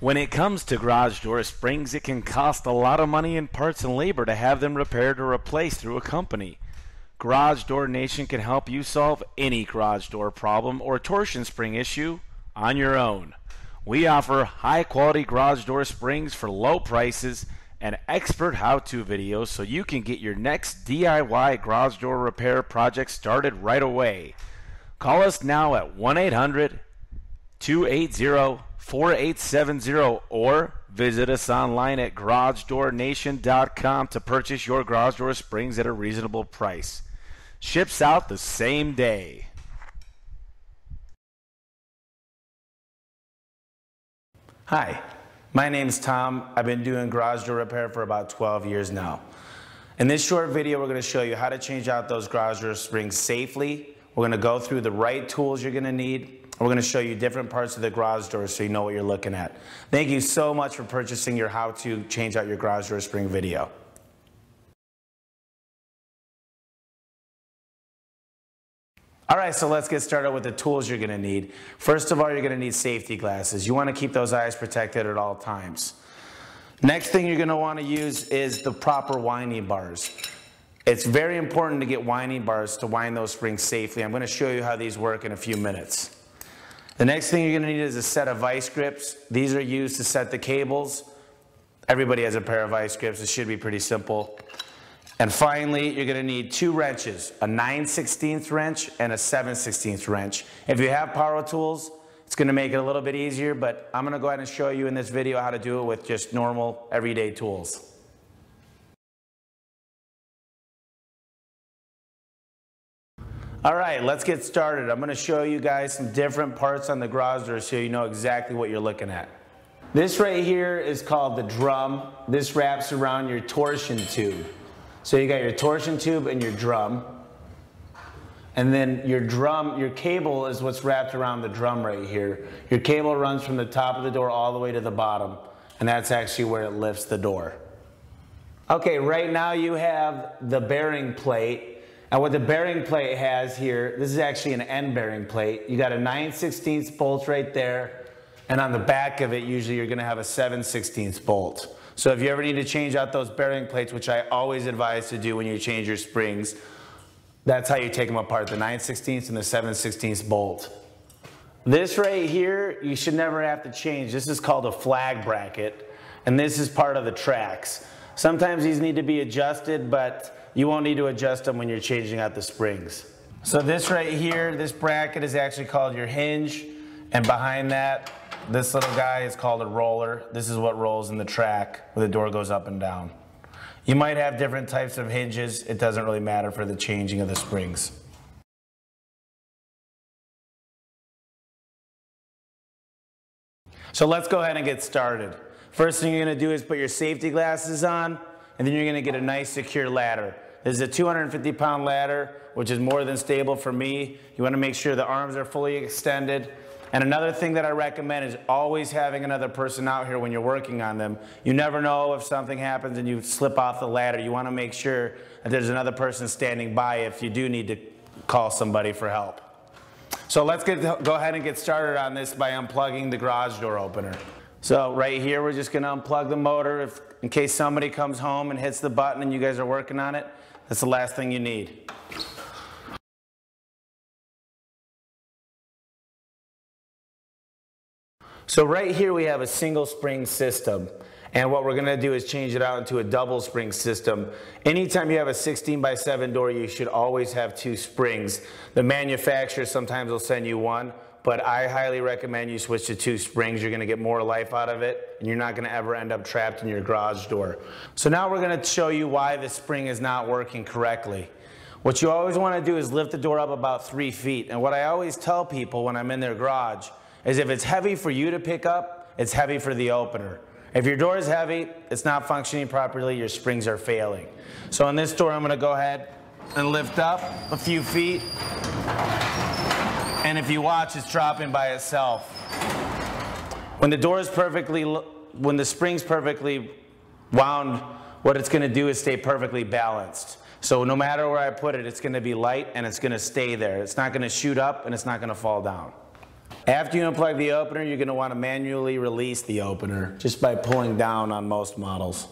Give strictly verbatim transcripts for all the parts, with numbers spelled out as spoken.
When it comes to garage door springs, it can cost a lot of money in parts and labor to have them repaired or replaced through a company. Garage Door Nation can help you solve any garage door problem or torsion spring issue on your own. We offer high-quality garage door springs for low prices and expert how-to videos so you can get your next D I Y garage door repair project started right away. Call us now at one eight hundred, two eight zero, four eight seven zero or visit us online at garage door nation dot com to purchase your garage door springs at a reasonable price. Ships out the same day. Hi, my name's Tom. I've been doing garage door repair for about twelve years now. In this short video, we're going to show you how to change out those garage door springs safely. We're going to go through the right tools you're going to need, and we're going to show you different parts of the garage door so you know what you're looking at. Thank you so much for purchasing your how to change out your garage door spring video. All right, so let's get started with the tools you're gonna need. First of all, you're gonna need safety glasses. You wanna keep those eyes protected at all times. Next thing you're gonna wanna use is the proper winding bars. It's very important to get winding bars to wind those springs safely. I'm gonna show you how these work in a few minutes. The next thing you're gonna need is a set of vice grips. These are used to set the cables. Everybody has a pair of vice grips. It should be pretty simple. And finally, you're gonna need two wrenches, a nine sixteenths wrench and a seven sixteenths wrench. If you have power tools, it's gonna make it a little bit easier, but I'm gonna go ahead and show you in this video how to do it with just normal, everyday tools. All right, let's get started. I'm gonna show you guys some different parts on the garage door so you know exactly what you're looking at. This right here is called the drum. This wraps around your torsion tube. So you got your torsion tube and your drum, and then your drum, your cable is what's wrapped around the drum right here. Your cable runs from the top of the door all the way to the bottom, and that's actually where it lifts the door. Okay, right now you have the bearing plate, and what the bearing plate has here, this is actually an end bearing plate. You got a nine sixteenths bolt right there, and on the back of it, usually you're gonna have a seven sixteenths bolt. So if you ever need to change out those bearing plates, which I always advise to do when you change your springs, that's how you take them apart, the nine sixteenths and the seven sixteenths bolt. This right here, you should never have to change. This is called a flag bracket, and this is part of the tracks. Sometimes these need to be adjusted, but you won't need to adjust them when you're changing out the springs. So this right here, this bracket is actually called your hinge, and behind that, this little guy is called a roller. This is what rolls in the track where the door goes up and down. You might have different types of hinges. It doesn't really matter for the changing of the springs. So let's go ahead and get started. First thing you're going to do is put your safety glasses on, and then you're going to get a nice secure ladder. This is a two hundred fifty pound ladder, which is more than stable for me. You want to make sure the arms are fully extended. And another thing that I recommend is always having another person out here when you're working on them. You never know if something happens and you slip off the ladder. You want to make sure that there's another person standing by if you do need to call somebody for help. So let's get, go ahead and get started on this by unplugging the garage door opener. So right here, we're just going to unplug the motor if, in case somebody comes home and hits the button and you guys are working on it. That's the last thing you need. So right here we have a single spring system, and what we're going to do is change it out into a double spring system. Anytime you have a sixteen by seven door, you should always have two springs. The manufacturer sometimes will send you one, but I highly recommend you switch to two springs. You're going to get more life out of it, and you're not going to ever end up trapped in your garage door. So now we're going to show you why the spring is not working correctly. What you always want to do is lift the door up about three feet, and what I always tell people when I'm in their garage is if it's heavy for you to pick up, it's heavy for the opener. If your door is heavy, it's not functioning properly, your springs are failing. So on this door, I'm gonna go ahead and lift up a few feet. And if you watch, it's dropping by itself. When the door is perfectly, when the spring's perfectly wound, what it's gonna do is stay perfectly balanced. So no matter where I put it, it's gonna be light and it's gonna stay there. It's not gonna shoot up and it's not gonna fall down. After you unplug the opener, you're going to want to manually release the opener just by pulling down on most models.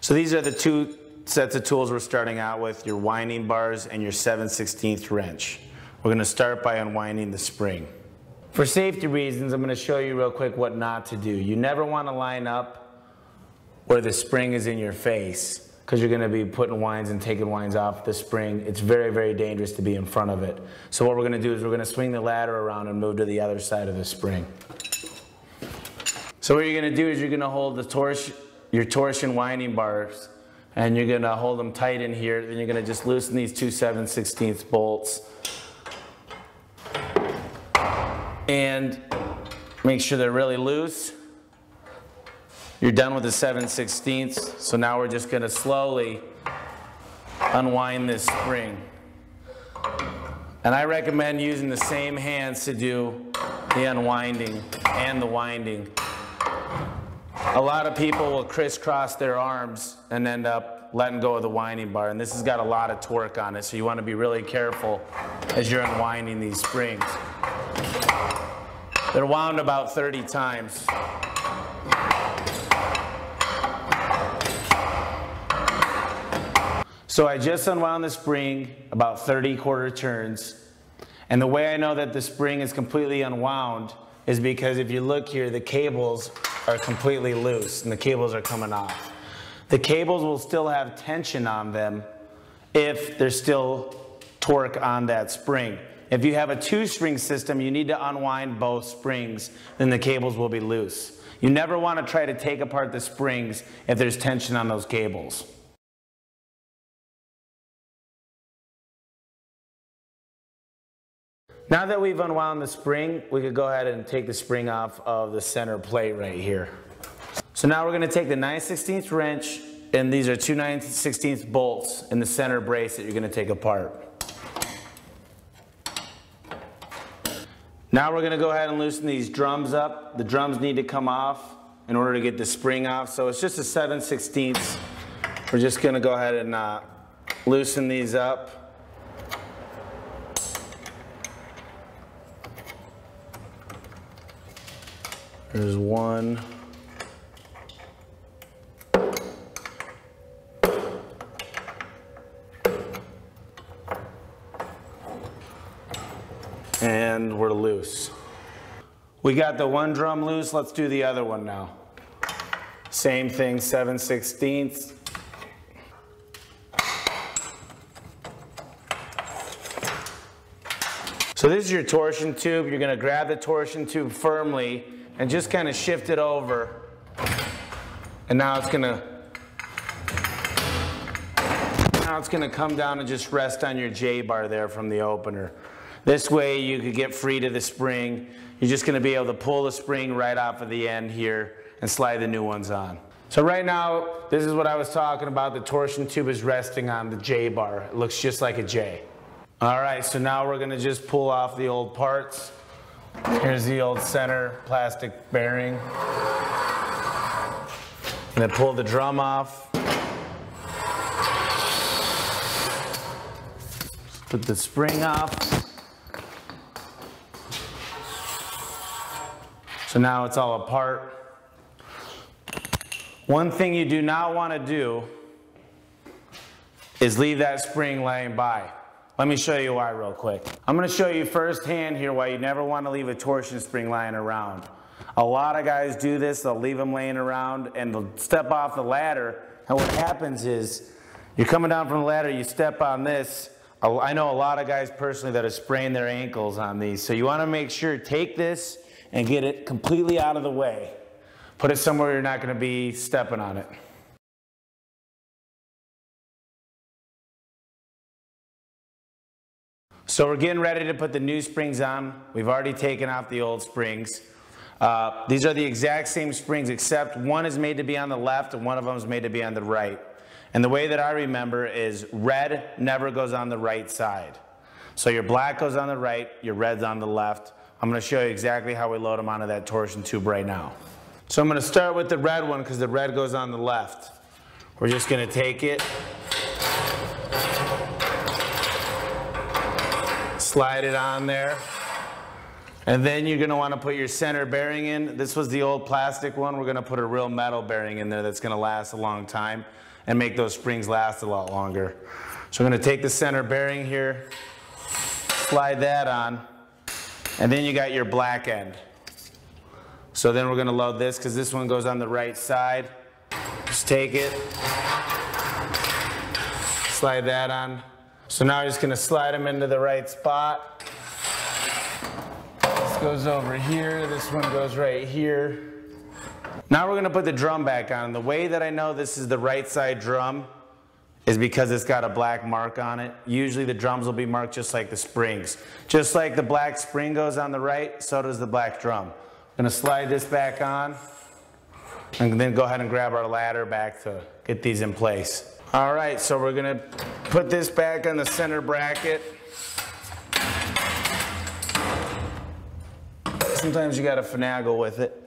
So these are the two sets of tools we're starting out with, your winding bars and your seven sixteenths wrench. We're going to start by unwinding the spring. For safety reasons, I'm going to show you real quick what not to do. You never want to line up where the spring is in your face, because you're going to be putting winds and taking winds off the spring. It's very, very dangerous to be in front of it. So what we're going to do is we're going to swing the ladder around and move to the other side of the spring. So what you're going to do is you're going to hold the torsion your torsion winding bars, and you're gonna hold them tight in here. Then you're gonna just loosen these two seven sixteenths bolts. And make sure they're really loose. You're done with the seven sixteenths. So now we're just gonna slowly unwind this spring. And I recommend using the same hands to do the unwinding and the winding. A lot of people will crisscross their arms and end up letting go of the winding bar, and this has got a lot of torque on it, so you want to be really careful as you're unwinding these springs. They're wound about thirty times. So I just unwound the spring about thirty quarter turns, and the way I know that the spring is completely unwound is because if you look here, the cables are completely loose and the cables are coming off. The cables will still have tension on them if there's still torque on that spring. If you have a two-string system, you need to unwind both springs, then the cables will be loose. You never want to try to take apart the springs if there's tension on those cables. Now that we've unwound the spring, we could go ahead and take the spring off of the center plate right here. So now we're going to take the nine sixteenths wrench, and these are two nine sixteenths bolts in the center brace that you're going to take apart. Now we're going to go ahead and loosen these drums up. The drums need to come off in order to get the spring off, so it's just a seven sixteenths. We're just going to go ahead and uh, loosen these up. There's one. And we're loose. We got the one drum loose, let's do the other one now. Same thing, seven sixteenths. So this is your torsion tube. You're gonna grab the torsion tube firmly and just kind of shift it over, and now it's gonna now it's gonna come down and just rest on your J bar there from the opener. This way you could get free to the spring. You're just gonna be able to pull the spring right off of the end here and slide the new ones on. So right now, this is what I was talking about. The torsion tube is resting on the J bar. It looks just like a J. All right, so now we're gonna just pull off the old parts. Here's the old center plastic bearing. I'm going to pull the drum off. Put the spring off. So now it's all apart. One thing you do not want to do is leave that spring laying by. Let me show you why real quick. I'm going to show you firsthand here why you never want to leave a torsion spring lying around. A lot of guys do this. They'll leave them laying around and they'll step off the ladder. And what happens is you're coming down from the ladder, you step on this. I know a lot of guys personally that have sprained their ankles on these. So you want to make sure, take this and get it completely out of the way. Put it somewhere you're not going to be stepping on it. So we're getting ready to put the new springs on. We've already taken off the old springs. Uh, these are the exact same springs, except one is made to be on the left and one of them is made to be on the right. And the way that I remember is red never goes on the right side. So your black goes on the right, your red's on the left. I'm going to show you exactly how we load them onto that torsion tube right now. So I'm going to start with the red one because the red goes on the left. We're just going to take it. slide it on there. And then you're going to want to put your center bearing in. This was the old plastic one. We're going to put a real metal bearing in there that's going to last a long time and make those springs last a lot longer. So I'm going to take the center bearing here, slide that on, and then you got your black end. So then we're going to load this because this one goes on the right side. Just take it, slide that on. So now we're just going to slide them into the right spot. This goes over here, this one goes right here. Now we're going to put the drum back on. The way that I know this is the right side drum is because it's got a black mark on it. Usually the drums will be marked just like the springs. Just like the black spring goes on the right, so does the black drum. I'm going to slide this back on and then go ahead and grab our ladder back to get these in place. All right, so we're going to put this back on the center bracket. Sometimes you got to finagle with it.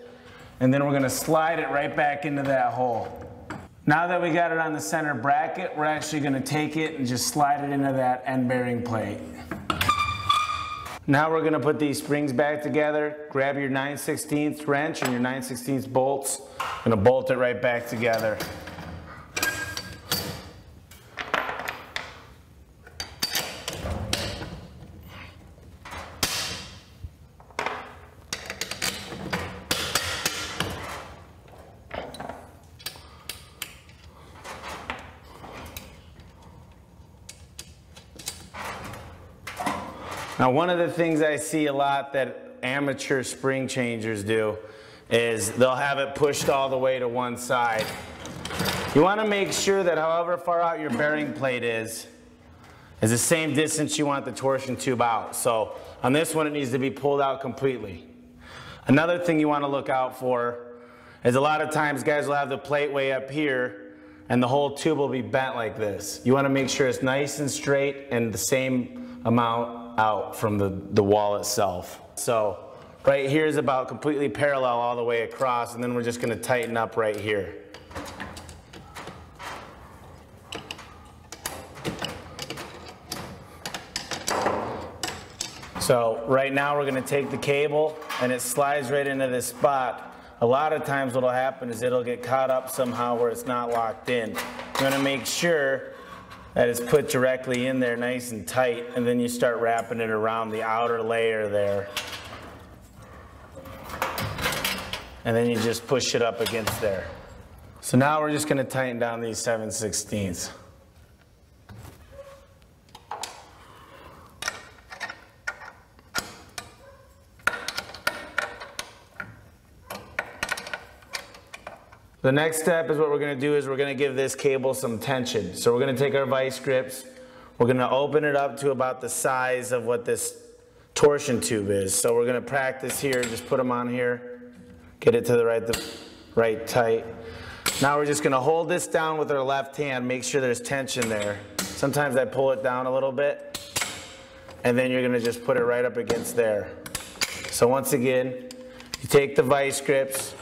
And then we're going to slide it right back into that hole. Now that we got it on the center bracket, we're actually going to take it and just slide it into that end bearing plate. Now we're going to put these springs back together. Grab your nine sixteenths wrench and your nine sixteenths bolts. I'm going to bolt it right back together. Now, one of the things I see a lot that amateur spring changers do is they'll have it pushed all the way to one side. You want to make sure that however far out your bearing plate is, is the same distance you want the torsion tube out. So on this one, it needs to be pulled out completely. Another thing you want to look out for is a lot of times guys will have the plate way up here and the whole tube will be bent like this. You want to make sure it's nice and straight and the same amount out from the, the wall itself. So right here is about completely parallel all the way across, and then we're just going to tighten up right here. So right now we're going to take the cable and it slides right into this spot. A lot of times what will happen is it'll get caught up somehow where it's not locked in. You want to make sure that is put directly in there nice and tight, and then you start wrapping it around the outer layer there. And then you just push it up against there. So now we're just going to tighten down these seven sixteenths. The next step is what we're going to do is we're going to give this cable some tension. So we're going to take our vice grips, we're going to open it up to about the size of what this torsion tube is. So we're going to practice here, just put them on here, get it to the right, the right tight. Now we're just going to hold this down with our left hand, make sure there's tension there. Sometimes I pull it down a little bit, and then you're going to just put it right up against there. So once again, you take the vice grips,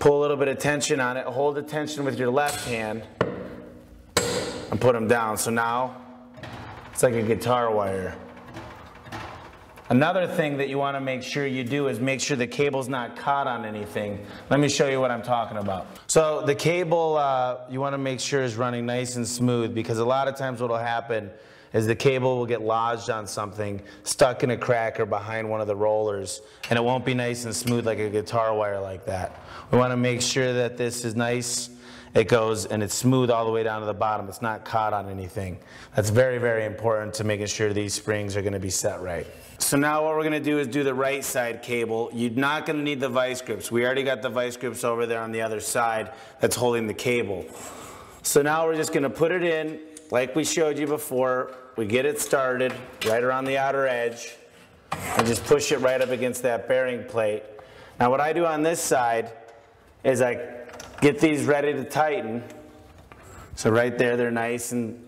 pull a little bit of tension on it, hold the tension with your left hand, and put them down. So now, it's like a guitar wire. Another thing that you want to make sure you do is make sure the cable's not caught on anything. Let me show you what I'm talking about. So the cable, uh, you want to make sure is running nice and smooth, because a lot of times what will happen is the cable will get lodged on something, stuck in a crack or behind one of the rollers, and it won't be nice and smooth like a guitar wire like that. We want to make sure that this is nice, it goes, and it's smooth all the way down to the bottom. It's not caught on anything. That's very, very important to making sure these springs are going to be set right. So now what we're going to do is do the right side cable. You're not going to need the vice grips. We already got the vice grips over there on the other side that's holding the cable. So now we're just going to put it in like we showed you before. We get it started right around the outer edge and just push it right up against that bearing plate. Now what I do on this side is I get these ready to tighten. So right there they're nice and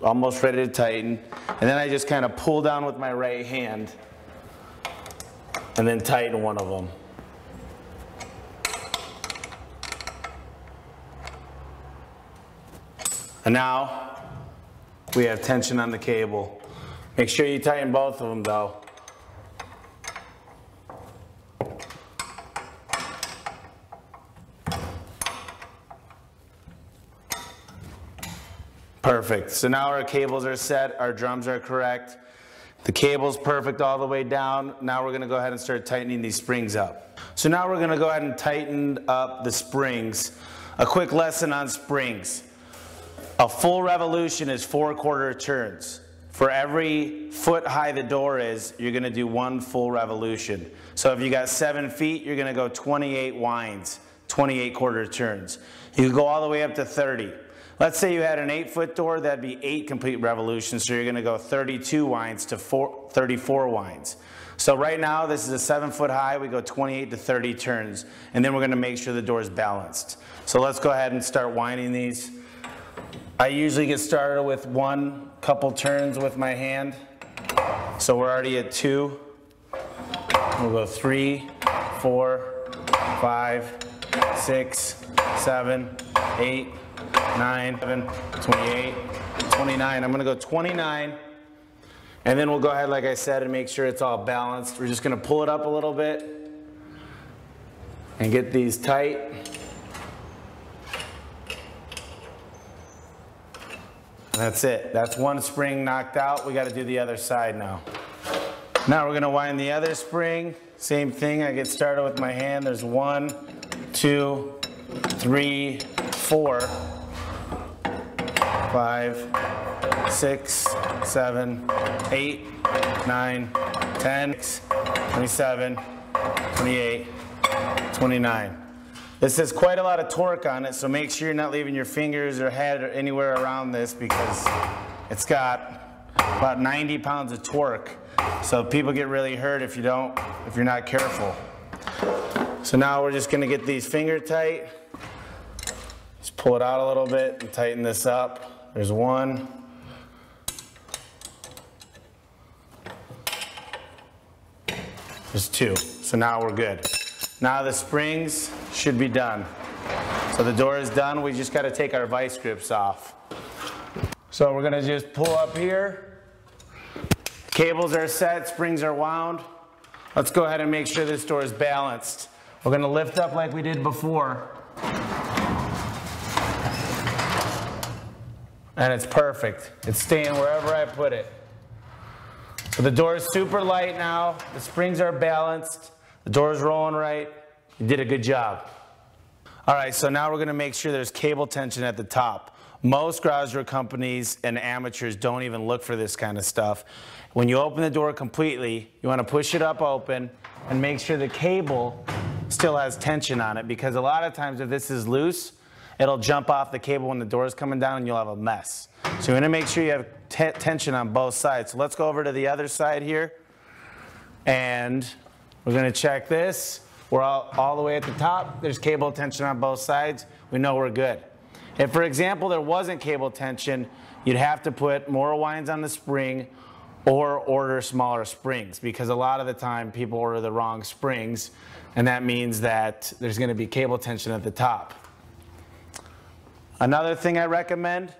almost ready to tighten. And then I just kind of pull down with my right hand and then tighten one of them. And now we have tension on the cable. Make sure you tighten both of them though. Perfect. So now our cables are set, our drums are correct. The cable's perfect all the way down. Now we're gonna go ahead and start tightening these springs up. So now we're gonna go ahead and tighten up the springs. A quick lesson on springs. A full revolution is four quarter turns. For every foot high the door is, you're gonna do one full revolution. So if you got seven feet, you're gonna go twenty-eight winds, twenty-eight quarter turns. You can go all the way up to thirty. Let's say you had an eight foot door, that'd be eight complete revolutions, so you're gonna go thirty-two winds to four, thirty-four winds. So right now, this is a seven foot high, we go twenty-eight to thirty turns, and then we're gonna make sure the door's balanced. So let's go ahead and start winding these. I usually get started with one, couple turns with my hand. So we're already at two. We'll go three, four, five, six, seven, eight, nine, seven, twenty-eight, twenty-nine. I'm going to go twenty-nine, and then we'll go ahead, like I said, and make sure it's all balanced. We're just going to pull it up a little bit and get these tight. That's it. That's one spring knocked out. We got to do the other side now. Now we're going to wind the other spring. Same thing. I get started with my hand. There's one, two, three, four, five, six, seven, eight, nine, ten, twenty-seven, twenty-eight, twenty-nine. This has quite a lot of torque on it, so make sure you're not leaving your fingers or head or anywhere around this, because it's got about ninety pounds of torque. So people get really hurt if you don't, if you're not careful. So now we're just gonna get these finger tight. Just pull it out a little bit and tighten this up. There's one. There's two. So now we're good. Now the springs should be done. So the door is done. We just got to take our vice grips off. So we're going to just pull up here. Cables are set. Springs are wound. Let's go ahead and make sure this door is balanced. We're going to lift up like we did before. And it's perfect. It's staying wherever I put it. So the door is super light now. The springs are balanced. The door is rolling right. You did a good job. All right, so now we're going to make sure there's cable tension at the top. Most garage door companies and amateurs don't even look for this kind of stuff. When you open the door completely, you want to push it up open and make sure the cable still has tension on it, because a lot of times if this is loose, it'll jump off the cable when the door is coming down and you'll have a mess. So you want to make sure you have t- tension on both sides. So let's go over to the other side here, and we're going to check this. We're all, all the way at the top. There's cable tension on both sides. We know we're good. If, for example, there wasn't cable tension, you'd have to put more winds on the spring or order smaller springs, because a lot of the time people order the wrong springs, and that means that there's going to be cable tension at the top. Another thing I recommend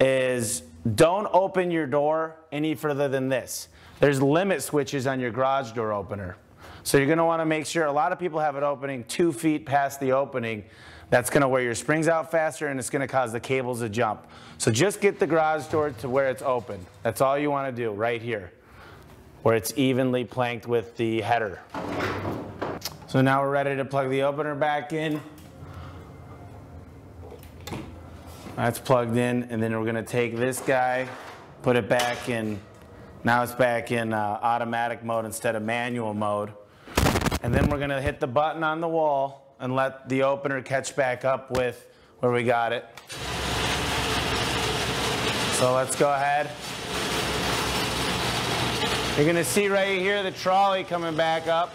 is don't open your door any further than this. There's limit switches on your garage door opener. So you're gonna wanna make sure, a lot of people have it opening two feet past the opening. That's gonna wear your springs out faster, and it's gonna cause the cables to jump. So just get the garage door to where it's open. That's all you wanna do, right here, where it's evenly planked with the header. So now we're ready to plug the opener back in. That's plugged in, and then we're gonna take this guy, put it back in. Now it's back in uh, automatic mode instead of manual mode. And then we're going to hit the button on the wall and let the opener catch back up with where we got it. So let's go ahead. You're going to see right here the trolley coming back up.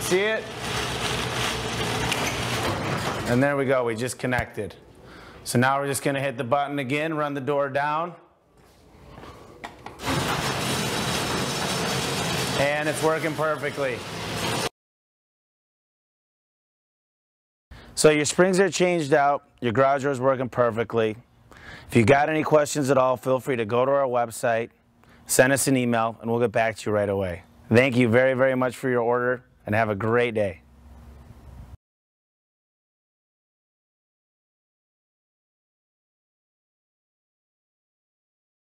See it? And there we go. We just connected. So now we're just going to hit the button again, run the door down. And it's working perfectly. So your springs are changed out. Your garage door is working perfectly. If you got any questions at all, feel free to go to our website send us an email and we'll get back to you right away. Thank you very, very much for your order and have a great day.